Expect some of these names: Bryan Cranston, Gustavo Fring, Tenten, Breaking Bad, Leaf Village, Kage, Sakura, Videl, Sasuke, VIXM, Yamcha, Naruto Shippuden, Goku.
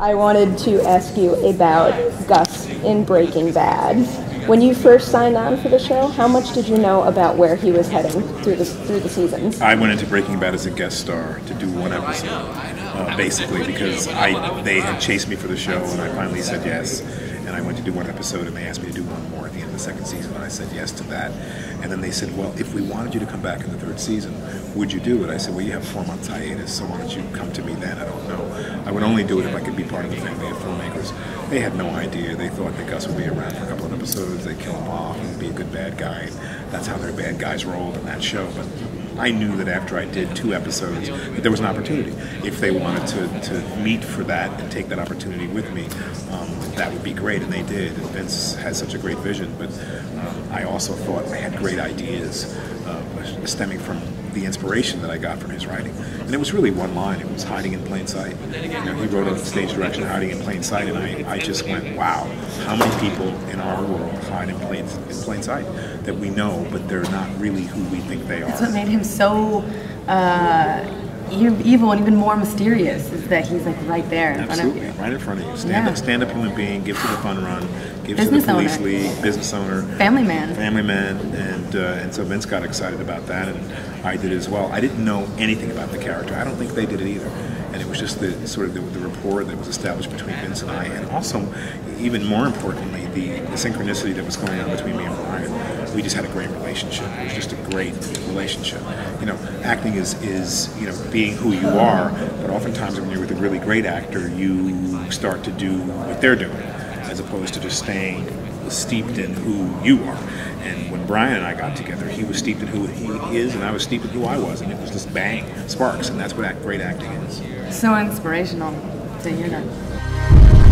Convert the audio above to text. I wanted to ask you about Gus in Breaking Bad. When you first signed on for the show, how much did you know about where he was heading through the seasons? I went into Breaking Bad as a guest star to do one episode, basically, because they had chased me for the show, and I finally said yes. And I went to do one episode, and they asked me to do one more at the end of the second season, and I said yes to that. And then they said, well, if we wanted you to come back in the third season, would you do it? I said, well, you have 4 months hiatus, so why don't you come to me then? I don't know. I would only do it if I could be part of the family of filmmakers. They had no idea. They thought that Gus would be around for a couple of episodes. They'd kill him off and be a good bad guy. And that's how their bad guys rolled in that show. But I knew that after I did 2 episodes that there was an opportunity. If they wanted to meet for that and take that opportunity with me, that would be great, and they did. And Vince had such a great vision, but I also thought I had great ideas stemming from the inspiration that I got from his writing. And it was really one line. It was hiding in plain sight. You know, he wrote a stage direction, hiding in plain sight, and I just went, wow, how many people in our world hide in plain sight that we know, but they're not really who we think they are. That's what made him so evil and even more mysterious, is that he's like right there. Absolutely, right in front of you. Stand up human being, gives you the fun run, gives you the police league, business owner. Family man. And so Vince got excited about that, and I did as well. I didn't know anything about the character. I don't think they did it either. And it was just the sort of the rapport that was established between Vince and I, and also, even more importantly, the synchronicity that was going on between me and Bryan. We just had a great relationship. It was just a great relationship. You know, acting is being who you are, but oftentimes when you're with a really great actor, you start to do what they're doing, as opposed to just staying steeped in who you are. And when Bryan and I got together, he was steeped in who he is, and I was steeped in who I was, and it was just bang, sparks, and that's what great acting is. So inspirational to hear that.